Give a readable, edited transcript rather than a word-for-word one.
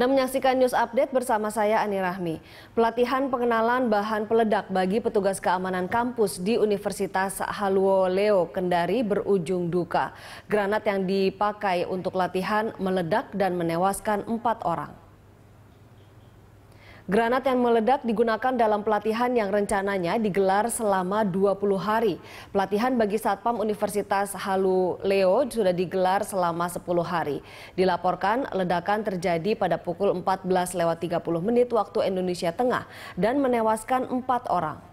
Anda menyaksikan news update bersama saya Ani Rahmi. Pelatihan pengenalan bahan peledak bagi petugas keamanan kampus di Universitas Haluoleo, Kendari berujung duka. Granat yang dipakai untuk latihan meledak dan menewaskan 4 orang. Granat yang meledak digunakan dalam pelatihan yang rencananya digelar selama 20 hari. Pelatihan bagi Satpam Universitas Haluoleo sudah digelar selama 10 hari. Dilaporkan ledakan terjadi pada pukul 14:30 waktu Indonesia Tengah dan menewaskan 4 orang.